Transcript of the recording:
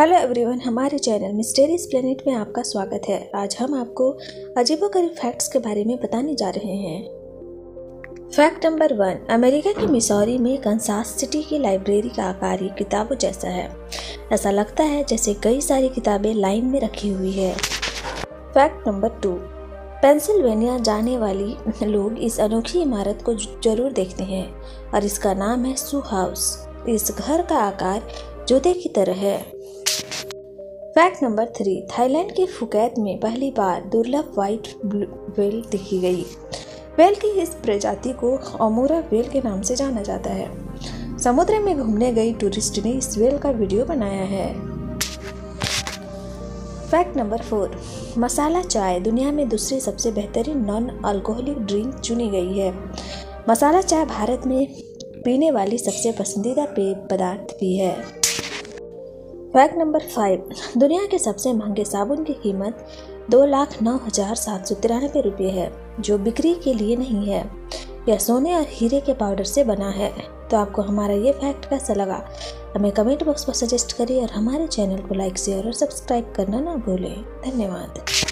Hello everyone, हमारे channel mysterious planet में आपका स्वागत है। आज हम आपको अजीबोगरीब फैक्ट्स के बारे में बताने जा रहे हैं। फैक्ट नंबर 1, अमेरिका के मिसौरी में कंसास सिटी की लाइब्रेरी का आकार ये किताबों जैसा है। ऐसा लगता है जैसे कई सारी किताबें लाइन में रखी हुई है। फैक्ट नंबर 2, पेंसिल्वेनिया जाने वाली लोग इस अनोखी इमारत को जरूर देखते हैं और इसका नाम है शू हाउस। इस घर का आकार जूते की तरह है। फैक्ट नंबर 3, थाईलैंड के फुकेत में पहली बार दुर्लभ व्हाइट व्हेल दिखी गई। व्हेल की इस प्रजाति को ओमोरा व्हेल के नाम से जाना जाता है। समुद्र में घूमने गई टूरिस्ट ने इस व्हेल का वीडियो बनाया है। फैक्ट नंबर 4, मसाला चाय दुनिया में दूसरी सबसे बेहतरीन नॉन अल्कोहलिक ड्रिंक चुनी गई है। मसाला चाय भारत में पीने वाली सबसे पसंदीदा पेय पदार्थ भी है। फैक्ट नंबर 5, दुनिया के सबसे महंगे साबुन की कीमत 2,09,793 रुपये है, जो बिक्री के लिए नहीं है। यह सोने और हीरे के पाउडर से बना है। तो आपको हमारा ये फैक्ट कैसा लगा, हमें कमेंट बॉक्स पर सजेस्ट करिए और हमारे चैनल को लाइक, शेयर और सब्सक्राइब करना ना भूलें। धन्यवाद।